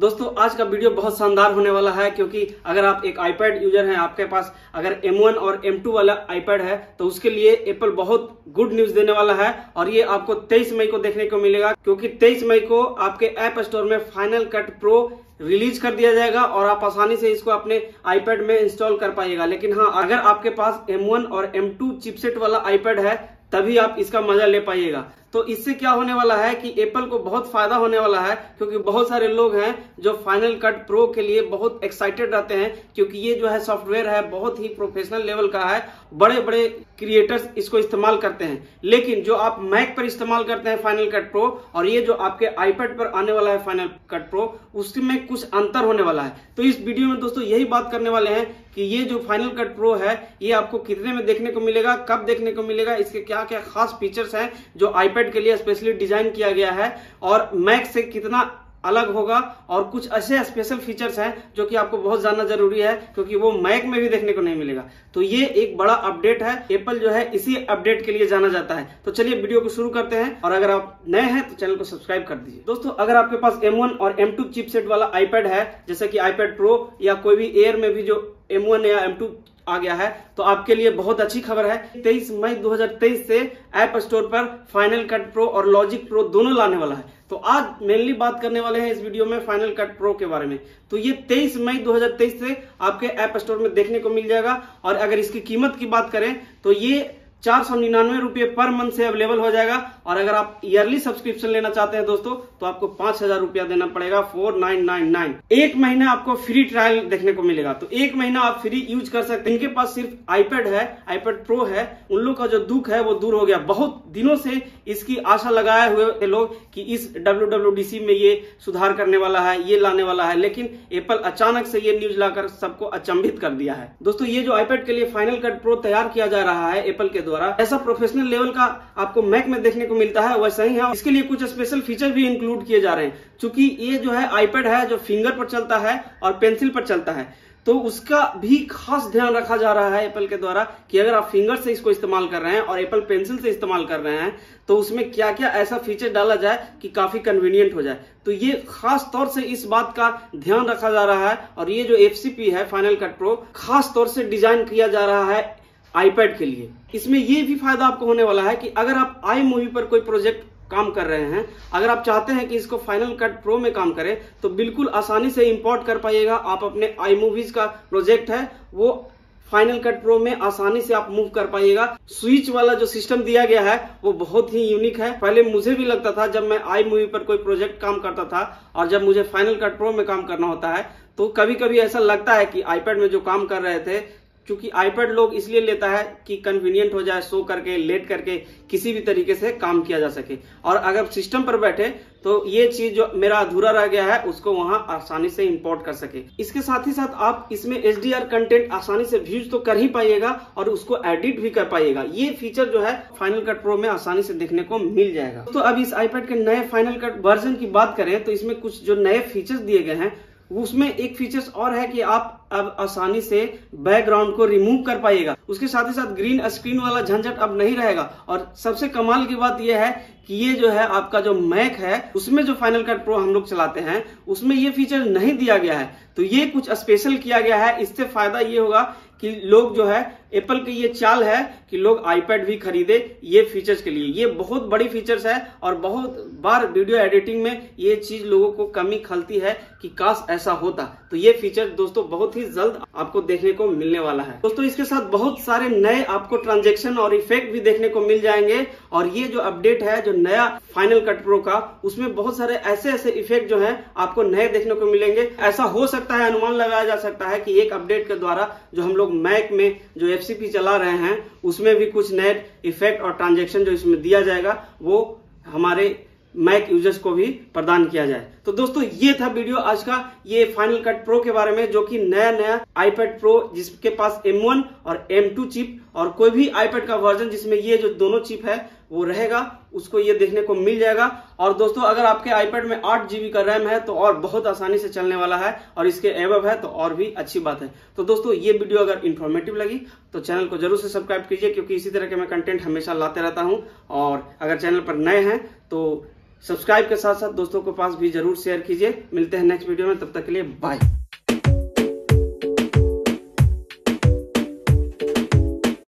दोस्तों आज का वीडियो बहुत शानदार होने वाला है, क्योंकि अगर आप एक iPad यूजर हैं, आपके पास अगर M1 और M2 वाला iPad है तो उसके लिए एप्पल बहुत गुड न्यूज देने वाला है। और ये आपको 23 मई को देखने को मिलेगा, क्योंकि 23 मई को आपके ऐप स्टोर में फाइनल कट प्रो रिलीज कर दिया जाएगा और आप आसानी से इसको अपने iPad में इंस्टॉल कर पाएगा। लेकिन हाँ, अगर आपके पास M1 और M2 चिपसेट वाला iPad है तभी आप इसका मजा ले पाइएगा। तो इससे क्या होने वाला है कि एप्पल को बहुत फायदा होने वाला है, क्योंकि बहुत सारे लोग हैं जो फाइनल कट प्रो के लिए बहुत एक्साइटेड रहते हैं, क्योंकि ये जो है सॉफ्टवेयर है बहुत ही प्रोफेशनल लेवल का है, बड़े बड़े क्रिएटर्स इसको इस्तेमाल करते हैं। लेकिन जो आप मैक पर इस्तेमाल करते हैं फाइनल कट प्रो, और ये जो आपके आईपैड पर आने वाला है फाइनल कट प्रो, उसमें कुछ अंतर होने वाला है। तो इस वीडियो में दोस्तों यही बात करने वाले हैं कि ये जो फाइनल कट प्रो है ये आपको कितने में देखने को मिलेगा, कब देखने को मिलेगा, इसके क्या क्या खास फीचर्स हैं जो आईपैड के लिए स्पेशली डिजाइन किया गया है, और मैक से कितना अलग होगा, और कुछ ऐसे स्पेशल फीचर्स हैं जो कि आपको बहुत जानना जरूरी है, क्योंकि वो मैक में भी देखने को नहीं मिलेगा। तो ये एक बड़ा अपडेट है, एप्पल जो है इसी अपडेट के लिए जाना जाता है। तो चलिए वीडियो को शुरू करते हैं, और अगर आप नए हैं तो चैनल को सब्सक्राइब कर दीजिए। दोस्तों अगर आपके पास M1 और M2 चिपसेट वाला आईपैड है, जैसे कि iPad Pro या कोई भी एयर में भी जो M1 या M2 आ गया है, तो आपके लिए बहुत अच्छी खबर है। 23 मई 2023 से ऐप स्टोर पर फाइनल कट प्रो और लॉजिक प्रो दोनों लाने वाला है। तो आज मेनली बात करने वाले हैं इस वीडियो में फाइनल कट प्रो के बारे में। तो ये 23 मई 2023 से आपके ऐप स्टोर में देखने को मिल जाएगा, और अगर इसकी कीमत की बात करें तो ये 499 रुपये पर मंथ से अवेलेबल हो जाएगा। और अगर आप ईयरली सब्सक्रिप्शन लेना चाहते हैं दोस्तों तो आपको 5000 रुपया देना पड़ेगा, 4999। एक महीना आपको फ्री ट्रायल देखने को मिलेगा, तो एक महीना आप फ्री यूज कर सकते हैं। इनके पास सिर्फ आईपैड है, आईपैड प्रो है, उन लोग का जो दुख है वो दूर हो गया। बहुत दिनों से इसकी आशा लगाए हुए लोग कि इस WWDC में ये सुधार करने वाला है, ये लाने वाला है, लेकिन एप्पल अचानक से ये न्यूज लाकर सबको अचंभित कर दिया है। दोस्तों ये जो आईपैड के लिए फाइनल कट प्रो तैयार किया जा रहा है एप्पल के, ऐसा प्रोफेशनल लेवल का आपको मैक में देखने को मिलता है वैसा ही है। इसके लिए कुछ स्पेशल फीचर भी इंक्लूड किए जा रहे हैं। चूंकि ये जो है आईपैड है जो फिंगर पर चलता है और पेंसिल पर चलता है, तो उसका भी खास ध्यान रखा जा रहा है एप्पल के द्वारा कि अगर आप फिंगर से इसको इस्तेमाल कर रहे हैं और एप्पल पेंसिल से इस्तेमाल कर रहे हैं तो उसमें क्या क्या ऐसा फीचर डाला जाए कि काफी कन्वीनियंट हो जाए। तो ये खास तौर से इस बात का ध्यान रखा जा रहा है, और ये जो FCP है फाइनल कट प्रो खास तौर से डिजाइन किया जा रहा है आईपैड के लिए। इसमें ये भी फायदा आपको होने वाला है कि अगर आप iMovie पर कोई प्रोजेक्ट काम कर रहे हैं, अगर आप चाहते हैं कि इसको फाइनल कट प्रो में काम करें तो बिल्कुल आसानी से इंपोर्ट कर पाइएगा। आप अपने iMovies का प्रोजेक्ट है वो फाइनल कट प्रो में आसानी से आप मूव कर पाइएगा। स्विच वाला जो सिस्टम दिया गया है वो बहुत ही यूनिक है। पहले मुझे भी लगता था जब मैं iMovie पर कोई प्रोजेक्ट काम करता था और जब मुझे फाइनल कट प्रो में काम करना होता है तो कभी कभी ऐसा लगता है कि iPad में जो काम कर रहे थे, क्योंकि आईपैड लोग इसलिए लेता है कि कन्वीनियंट हो जाए, सो करके लेट करके किसी भी तरीके से काम किया जा सके, और अगर सिस्टम पर बैठे तो ये चीज जो मेरा अधूरा रह गया है उसको वहां आसानी से इंपोर्ट कर सके। इसके साथ ही साथ आप इसमें HDR कंटेंट आसानी से व्यूज तो कर ही पाइएगा और उसको एडिट भी कर पाइएगा। ये फीचर जो है फाइनल कट प्रो में आसानी से देखने को मिल जाएगा। तो अब इस आईपैड के नए फाइनल कट वर्जन की बात करें तो इसमें कुछ जो नए फीचर्स दिए गए हैं उसमें एक फीचर्स और है कि आप अब आसानी से बैकग्राउंड को रिमूव कर पाएगा। उसके साथ ही साथ ग्रीन स्क्रीन वाला झंझट अब नहीं रहेगा। और सबसे कमाल की बात यह है कि ये जो है आपका जो मैक है उसमें जो फाइनल कट प्रो हम लोग चलाते हैं उसमें ये फीचर नहीं दिया गया है, तो ये कुछ स्पेशल किया गया है। इससे फायदा ये होगा कि लोग जो है एप्पल की ये चाल है कि लोग आईपैड भी खरीदे ये फीचर्स के लिए। ये बहुत बड़ी फीचर्स है और बहुत बार वीडियो एडिटिंग में ये चीज लोगों को कमी खलती है कि काश ऐसा होता। तो ये फीचर दोस्तों बहुत ही जल्द आपको देखने को मिलने वाला है। दोस्तों इसके साथ बहुत सारे नए आपको ट्रांजेक्शन और इफेक्ट भी देखने को मिल जाएंगे, और ये जो अपडेट है जो नया फाइनल कट प्रो का उसमें बहुत सारे ऐसे ऐसे इफेक्ट जो है आपको नए देखने को मिलेंगे। ऐसा हो सकता है, अनुमान लगाया जा सकता है कि एक अपडेट के द्वारा जो हम लोग मैक में जो FCP चला रहे हैं उसमें भी कुछ नए इफेक्ट और ट्रांजैक्शन जो इसमें दिया जाएगा वो हमारे मैक यूजर्स को भी प्रदान किया जाए। तो दोस्तों ये था वीडियो आज का, ये फाइनल कट प्रो के बारे में, जो कि नया नया आईपैड प्रो जिसके पास M1 और M2 चिप और कोई भी आईपैड का वर्जन जिसमें ये जो दोनों चिप है वो रहेगा उसको ये देखने को मिल जाएगा। और दोस्तों अगर आपके आईपैड में 8 GB का रैम है तो और बहुत आसानी से चलने वाला है, और इसके एबव है तो और भी अच्छी बात है। तो दोस्तों ये वीडियो अगर इन्फॉर्मेटिव लगी तो चैनल को जरूर से सब्सक्राइब कीजिए, क्योंकि इसी तरह के मैं कंटेंट हमेशा लाते रहता हूँ। और अगर चैनल पर नए हैं तो सब्सक्राइब के साथ साथ दोस्तों के पास भी जरूर शेयर कीजिए। मिलते हैं नेक्स्ट वीडियो में, तब तक के लिए बाय।